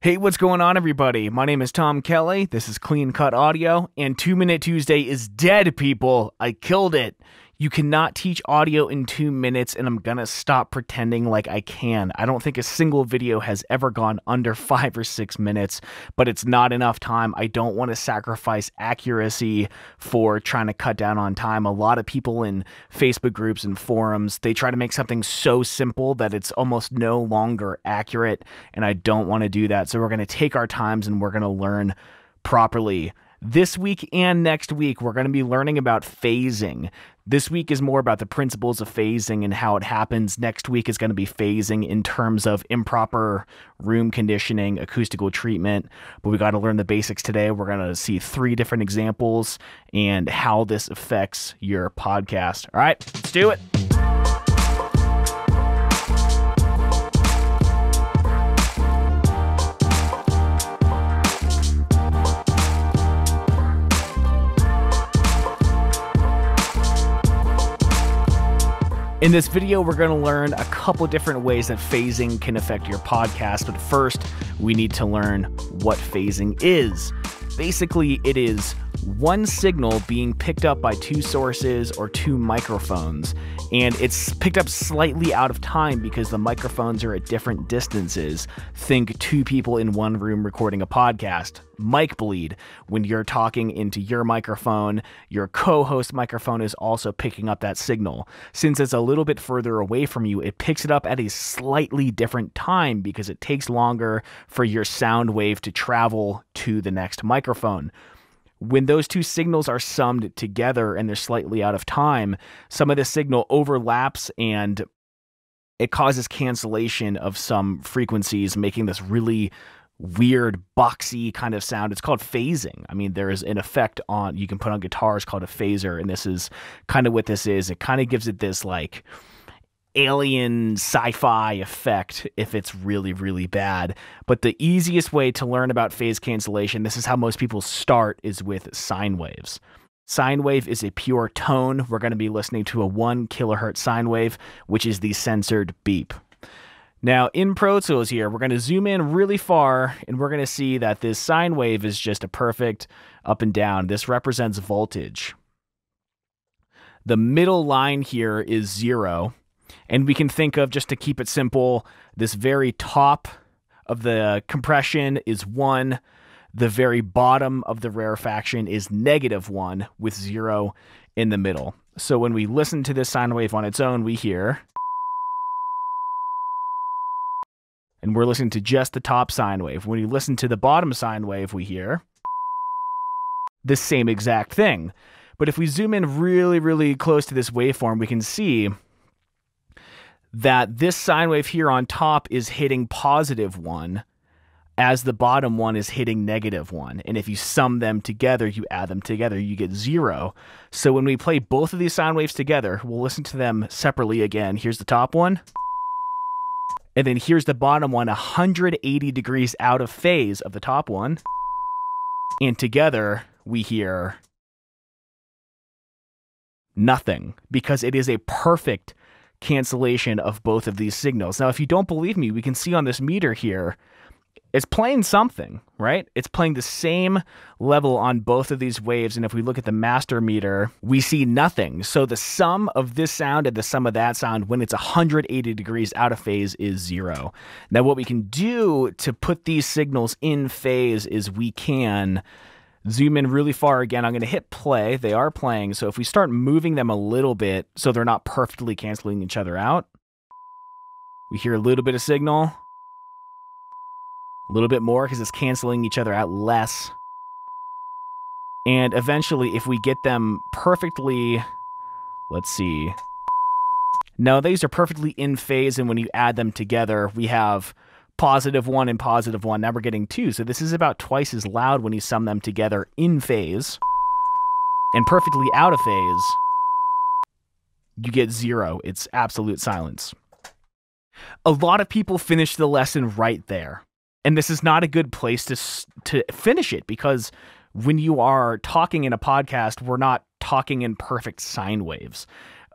Hey, what's going on, everybody? My name is Tom Kelly. This is Clean Cut Audio, and 2 Minute Tuesday is dead, people. I killed it. You cannot teach audio in 2 minutes, and I'm gonna stop pretending like I can. I don't think a single video has ever gone under 5 or 6 minutes, but it's not enough time. I don't want to sacrifice accuracy for trying to cut down on time. A lot of people in Facebook groups and forums, they try to make something so simple that it's almost no longer accurate, and I don't want to do that. So we're gonna take our times and we're gonna learn properly. This week and next week, we're going to be learning about phasing. This week is more about the principles of phasing and how it happens. Next week is going to be phasing in terms of improper room conditioning, acoustical treatment. But we got to learn the basics today. We're going to see 3 different examples and how this affects your podcast. All right, let's do it. In this video, we're going to learn a couple different ways that phasing can affect your podcast, but first, we need to learn what phasing is. Basically, it is one signal being picked up by 2 sources or 2 microphones, and it's picked up slightly out of time because the microphones are at different distances. Think 2 people in one room recording a podcast. Mic bleed. When you're talking into your microphone, your co-host microphone is also picking up that signal. Since it's a little bit further away from you, it picks it up at a slightly different time because it takes longer for your sound wave to travel to the next microphone. When those 2 signals are summed together and they're slightly out of time, some of the signal overlaps and it causes cancellation of some frequencies, making this really weird, boxy kind of sound. It's called phasing. I mean, there is an effect on you can put on guitars called a phaser, and this is kind of what this is. It kind of gives it this like alien sci-fi effect if it's really, really bad. But the easiest way to learn about phase cancellation, this is how most people start, is with sine waves. Sine wave is a pure tone. We're going to be listening to a 1 kilohertz sine wave, which is the censored beep. Now, in Pro Tools here, we're going to zoom in really far, and we're going to see that this sine wave is just a perfect up and down. This represents voltage. The middle line here is 0. And we can think of, just to keep it simple, this very top of the compression is 1. The very bottom of the rarefaction is -1 with 0 in the middle. So when we listen to this sine wave on its own, we hear... And we're listening to just the top sine wave. When you listen to the bottom sine wave, we hear... the same exact thing. But if we zoom in really, really close to this waveform, we can see that this sine wave here on top is hitting +1 as the bottom one is hitting -1. And if you sum them together, you add them together, you get 0. So when we play both of these sine waves together, we'll listen to them separately again. Here's the top one. And then here's the bottom one, 180 degrees out of phase of the top one. And together we hear nothing, because it is a perfect cancellation of both of these signals. Now, if you don't believe me, we can see on this meter here, it's playing something, right? It's playing the same level on both of these waves. And if we look at the master meter, we see nothing. So the sum of this sound and the sum of that sound when it's 180 degrees out of phase is 0. Now, what we can do to put these signals in phase is we can zoom in really far again. I'm going to hit play. They are playing. So if we start moving them a little bit so they're not perfectly canceling each other out, we hear a little bit of signal. A little bit more because it's canceling each other out less. And eventually, if we get them perfectly, let's see. No, these are perfectly in phase. And when you add them together, we have +1 and +1. Now we're getting 2. So this is about twice as loud when you sum them together in phase. And perfectly out of phase, you get 0. It's absolute silence. A lot of people finish the lesson right there. And this is not a good place to finish it, because when you are talking in a podcast, we're not talking in perfect sine waves.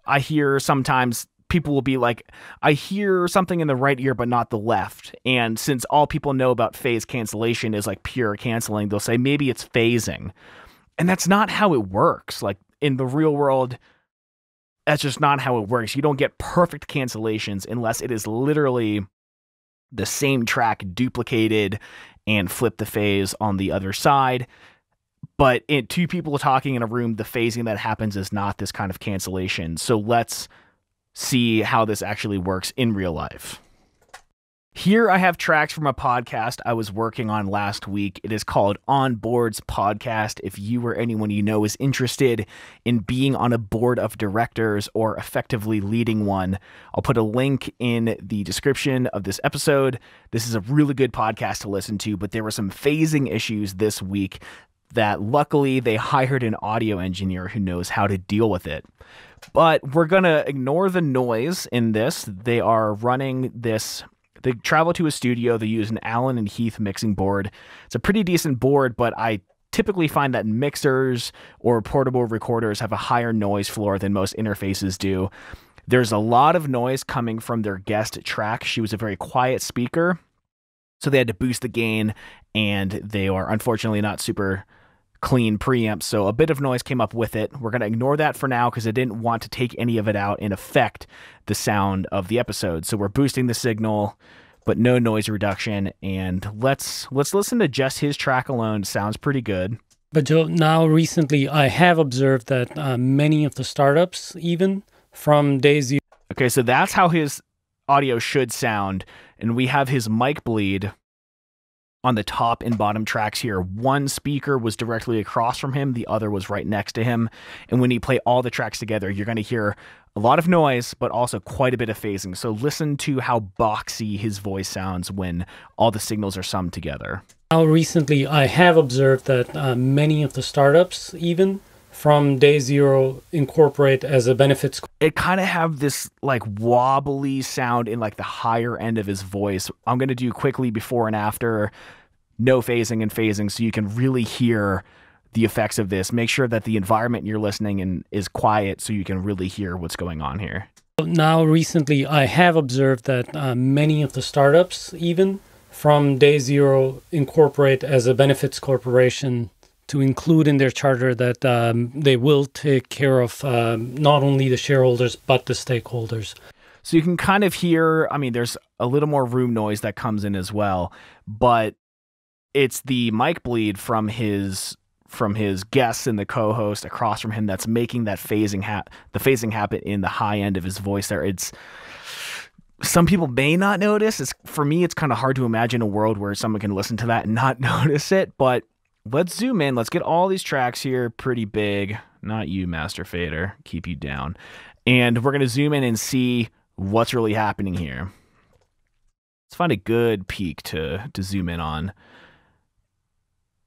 I hear sometimes people will be like, I hear something in the right ear, but not the left. And since all people know about phase cancellation is like pure canceling, they'll say maybe it's phasing. And that's not how it works. Like in the real world, that's just not how it works. You don't get perfect cancellations unless it is literally the same track duplicated and flip the phase on the other side. But in two people talking in a room, the phasing that happens is not this kind of cancellation. So let's see how this actually works in real life. Here I have tracks from a podcast I was working on last week. It is called On Boards Podcast. If you or anyone you know is interested in being on a board of directors or effectively leading one, I'll put a link in the description of this episode. This is a really good podcast to listen to, but there were some phasing issues this week that luckily they hired an audio engineer who knows how to deal with it. But we're going to ignore the noise in this. They are running this... They travel to a studio. They use an Allen and Heath mixing board. It's a pretty decent board, but I typically find that mixers or portable recorders have a higher noise floor than most interfaces do. There's a lot of noise coming from their guest track. She was a very quiet speaker, so they had to boost the gain, and they are unfortunately not super clean preamps, so a bit of noise came up with it. We're going to ignore that for now because I didn't want to take any of it out and affect the sound of the episode. So we're boosting the signal, but no noise reduction. And let's listen to just his track alone. Sounds pretty good. But Joe, now recently I have observed that many of the startups, even from Daisy. Okay, so that's how his audio should sound. And we have his mic bleed on the top and bottom tracks here. One speaker was directly across from him, the other was right next to him. And when you play all the tracks together, you're going to hear a lot of noise, but also quite a bit of phasing. So listen to how boxy his voice sounds when all the signals are summed together. Now recently, I have observed that many of the startups, even from day zero, incorporate as a benefits. It kind of have this like wobbly sound in like the higher end of his voice. I'm going to do quickly before and after, no phasing and phasing, so you can really hear the effects of this. Make sure that the environment you're listening in is quiet so you can really hear what's going on here. Now recently I have observed that many of the startups, even from day zero, incorporate as a benefits corporation to include in their charter that they will take care of not only the shareholders, but the stakeholders. So you can kind of hear, I mean, there's a little more room noise that comes in as well, but it's the mic bleed from his guests and the co-host across from him that's making that phasing happen in the high end of his voice there. It's... Some people may not notice. For me, it's kind of hard to imagine a world where someone can listen to that and not notice it, but... Let's zoom in. Let's get all these tracks here pretty big. Not you, Master Fader. Keep you down. And we're going to zoom in and see what's really happening here. Let's find a good peak to zoom in on.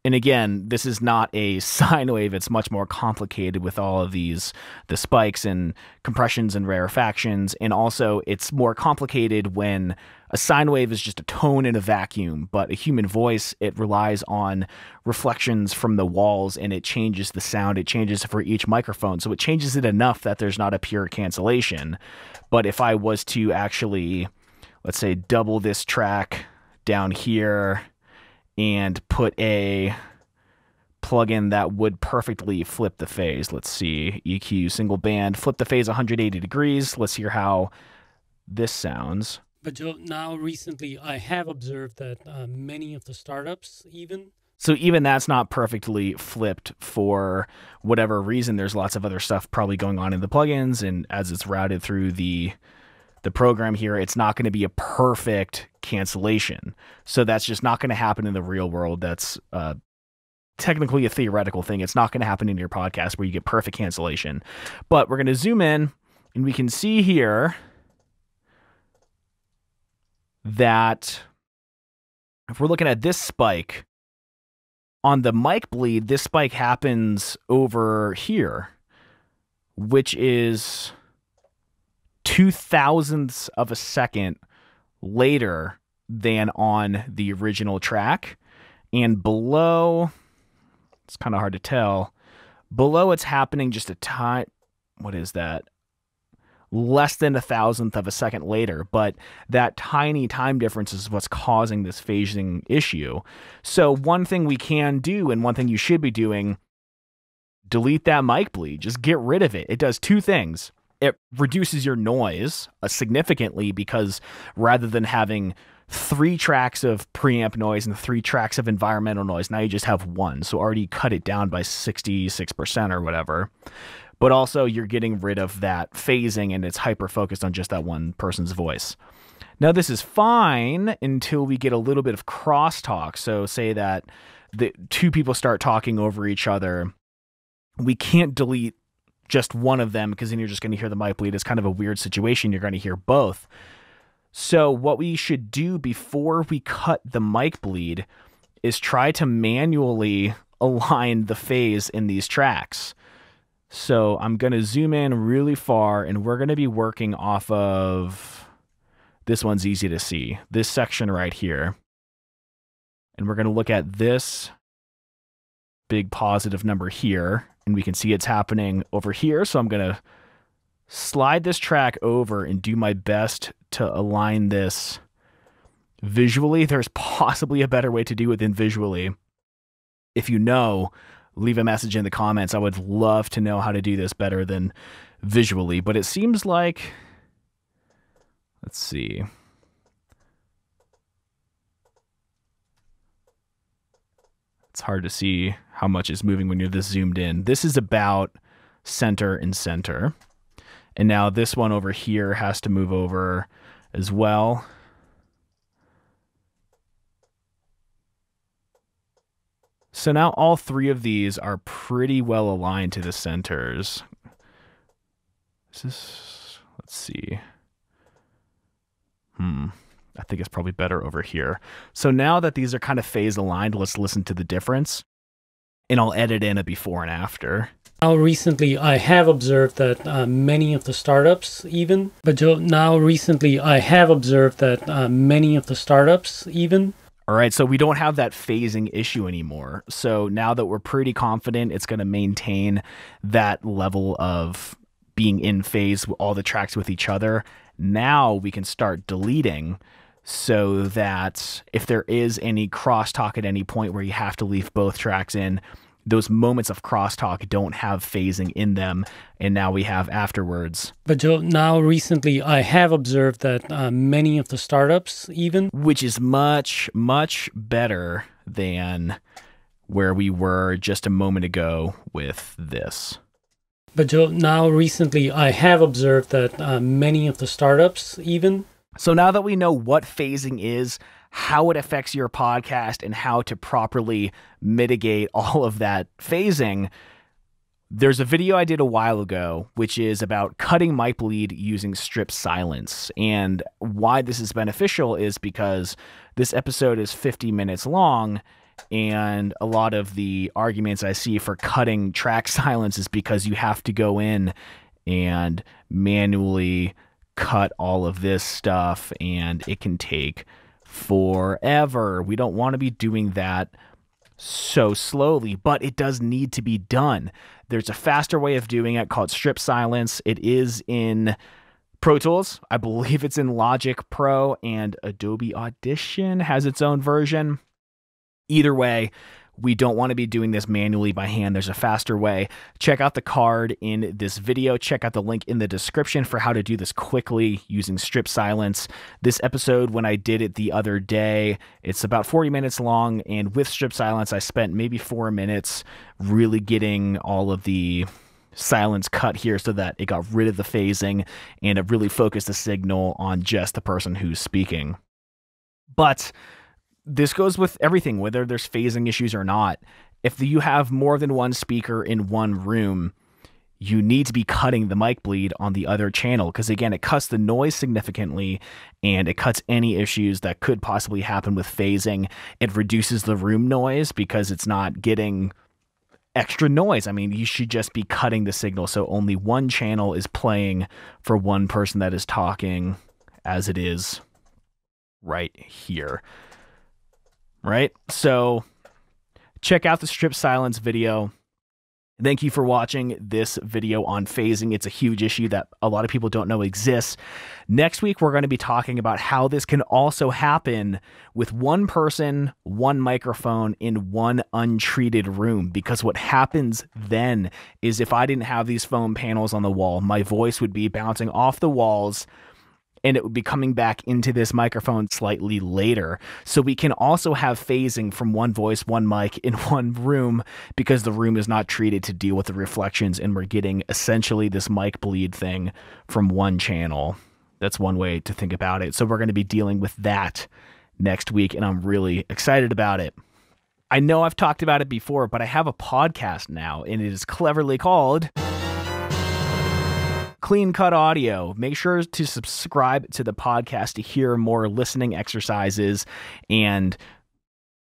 And again, this is not a sine wave. It's much more complicated with all of the spikes and compressions and rarefactions. And also, it's more complicated when a sine wave is just a tone in a vacuum. But a human voice, it relies on reflections from the walls, and it changes the sound. It changes for each microphone. So it changes it enough that there's not a pure cancellation. But if I was to actually, let's say, double this track down here and put a plugin that would perfectly flip the phase. Let's see, EQ single band, flip the phase 180 degrees. Let's hear how this sounds. But Joe, now recently I have observed that many of the startups even... So even that's not perfectly flipped for whatever reason. There's lots of other stuff probably going on in the plugins, and as it's routed through the program here, it's not going to be a perfect cancellation. So that's just not going to happen in the real world. That's technically a theoretical thing. It's not going to happen in your podcast where you get perfect cancellation. But we're going to zoom in, and we can see here that if we're looking at this spike, on the mic bleed, this spike happens over here, which is 2,000ths of a second later than on the original track. And below, it's kind of hard to tell. Below, it's happening just a time. What is that? less than a thousandth of a second later, but that tiny time difference is what's causing this phasing issue. So one thing we can do, and one thing you should be doing, delete that mic bleed. Just get rid of it. It does two things. It reduces your noise significantly, because rather than having 3 tracks of preamp noise and 3 tracks of environmental noise, now you just have 1. So already cut it down by 66% or whatever. But also you're getting rid of that phasing, and it's hyper-focused on just that one person's voice. Now this is fine until we get a little bit of crosstalk. So say that the two people start talking over each other. We can't delete just one of them, because then you're just going to hear the mic bleed. It's kind of a weird situation. You're going to hear both. So what we should do before we cut the mic bleed is try to manually align the phase in these tracks. So I'm going to zoom in really far, and we're going to be working off of, this one's easy to see, this section right here. And we're going to look at this big positive number here, and we can see it's happening over here. So I'm going to slide this track over and do my best to align this visually. There's possibly a better way to do it than visually. If you know, leave a message in the comments. I would love to know how to do this better than visually, but it seems like, let's see. It's hard to see how much is moving when you're this zoomed in. This is about center and center. And now this one over here has to move over as well. So now all 3 of these are pretty well aligned to the centers. Let's see. I think it's probably better over here. So now that these are kind of phase aligned, let's listen to the difference, and I'll edit in a before and after. Now recently, I have observed that many of the startups even. All right, so we don't have that phasing issue anymore. So now that we're pretty confident it's going to maintain that level of being in phase with all the tracks with each other, now we can start deleting, so that if there is any crosstalk at any point where you have to leave both tracks in, those moments of crosstalk don't have phasing in them, and now we have afterwards. But now recently I have observed that many of the startups even. Which is much, much better than where we were just a moment ago with this. But now recently I have observed that many of the startups even. So now that we know what phasing is, how it affects your podcast, and how to properly mitigate all of that phasing, there's a video I did a while ago, which is about cutting mic bleed using strip silence. And why this is beneficial is because this episode is 50 minutes long, and a lot of the arguments I see for cutting track silence is because you have to go in and manually cut all of this stuff, and it can take forever. We don't want to be doing that so slowly, but it does need to be done. There's a faster way of doing it called strip silence. It is in Pro Tools. I believe it's in Logic Pro, and Adobe Audition has its own version. Either way, we don't want to be doing this manually by hand. There's a faster way. Check out the card in this video. Check out the link in the description for how to do this quickly using strip silence. This episode, when I did it the other day, it's about 40 minutes long. And with strip silence, I spent maybe 4 minutes really getting all of the silence cut here, so that it got rid of the phasing, and it really focused the signal on just the person who's speaking. But this goes with everything, whether there's phasing issues or not. If you have more than one speaker in one room, you need to be cutting the mic bleed on the other channel, because again, it cuts the noise significantly, and it cuts any issues that could possibly happen with phasing. It reduces the room noise because it's not getting extra noise. I mean, you should just be cutting the signal, so only one channel is playing for one person that is talking, as it is right here. Right? So check out the strip silence video. Thank you for watching this video on phasing. It's a huge issue that a lot of people don't know exists. Next week, we're going to be talking about how this can also happen with one person, one microphone in one untreated room, because what happens then is if I didn't have these foam panels on the wall, my voice would be bouncing off the walls and it would be coming back into this microphone slightly later. So we can also have phasing from one voice, one mic in one room, because the room is not treated to deal with the reflections, and we're getting essentially this mic bleed thing from one channel. That's one way to think about it. So we're going to be dealing with that next week, and I'm really excited about it. I know I've talked about it before, but I have a podcast now, and it is cleverly called Clean Cut Audio. Make sure to subscribe to the podcast to hear more listening exercises and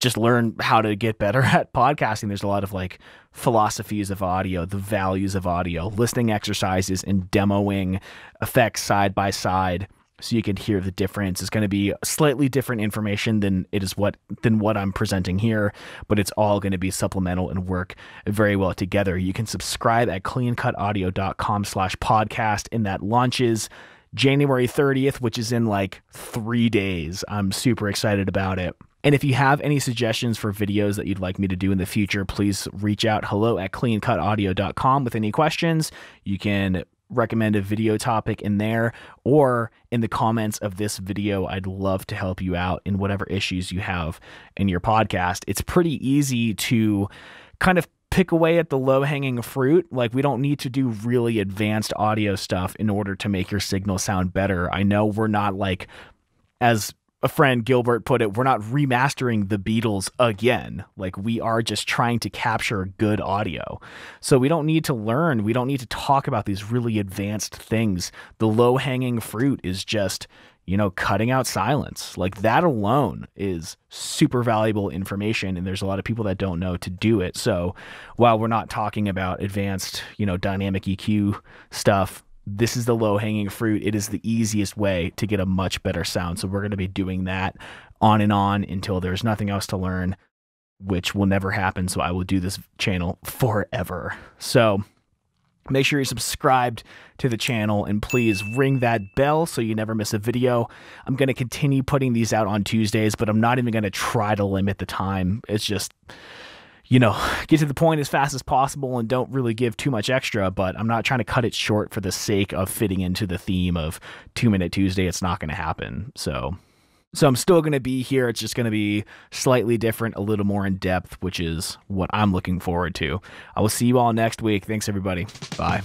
just learn how to get better at podcasting. There's a lot of like philosophies of audio, the values of audio, listening exercises, and demoing effects side by side, so you can hear the difference. It's going to be slightly different information than what I'm presenting here, but it's all going to be supplemental and work very well together. You can subscribe at cleancutaudio.com/podcast, and that launches January 30th, which is in like 3 days. I'm super excited about it. And if you have any suggestions for videos that you'd like me to do in the future, please reach out. hello@cleancutaudio.com with any questions. You can recommend a video topic in there or in the comments of this video. I'd love to help you out in whatever issues you have in your podcast. It's pretty easy to kind of pick away at the low-hanging fruit. Like, we don't need to do really advanced audio stuff in order to make your signal sound better. I know we're not, like, as a friend Gilbert put it, we're not remastering the Beatles again. Like, we are just trying to capture good audio. So we don't need to learn. We don't need to talk about these really advanced things. The low-hanging fruit is just, you know, cutting out silence. Like, that alone is super valuable information, and there's a lot of people that don't know to do it. So while we're not talking about advanced, you know, dynamic EQ stuff, this is the low-hanging fruit. It is the easiest way to get a much better sound. So we're going to be doing that on and on until there's nothing else to learn, which will never happen. So I will do this channel forever. So make sure you're subscribed to the channel, and please ring that bell so you never miss a video. I'm going to continue putting these out on Tuesdays, but I'm not even going to try to limit the time. It's just, you know, get to the point as fast as possible and don't really give too much extra, but I'm not trying to cut it short for the sake of fitting into the theme of 2 Minute Tuesday. It's not going to happen. So I'm still going to be here. It's just going to be slightly different, a little more in depth, which is what I'm looking forward to. I will see you all next week. Thanks, everybody. Bye.